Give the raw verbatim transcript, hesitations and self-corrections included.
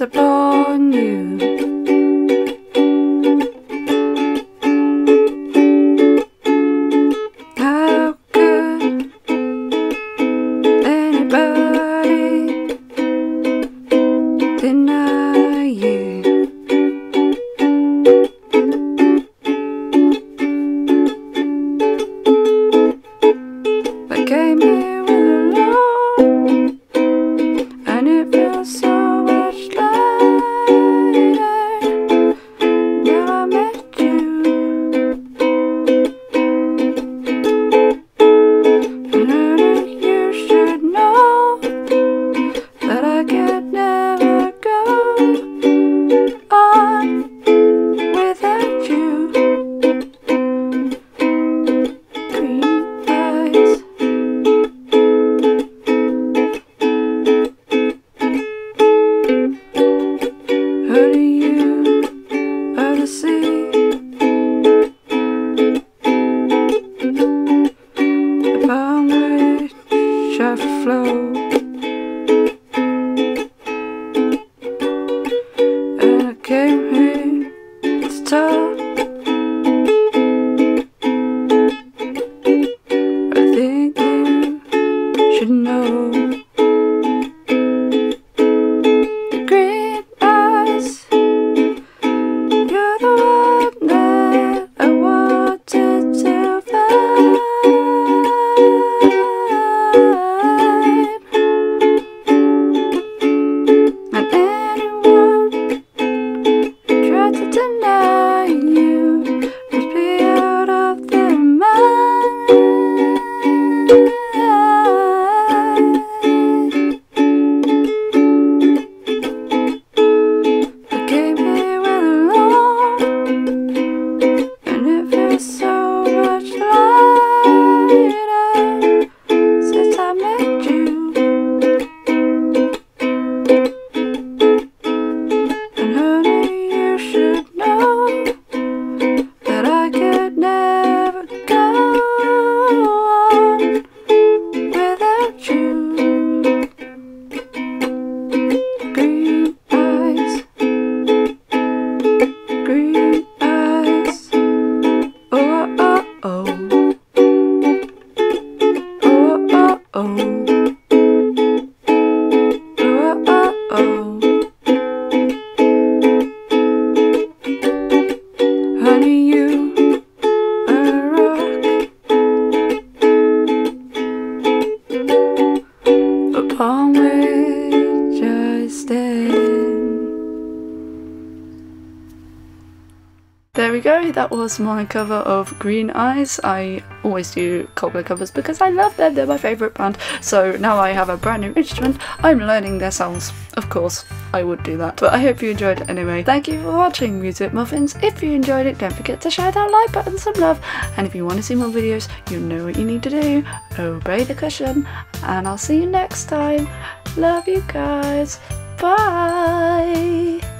Upon you, how could anybody deny you? I came here with a love, and it felt so upon which I stand. There we go, that was my cover of Green Eyes. I always do Coldplay covers because I love them, they're my favourite band. So now I have a brand new instrument, I'm learning their songs. Of course, I would do that. But I hope you enjoyed it anyway. Thank you for watching, Music Muffins. If you enjoyed it, don't forget to share that like button, some love. And if you want to see more videos, you know what you need to do. Obey the cushion. And I'll see you next time. Love you guys. Bye.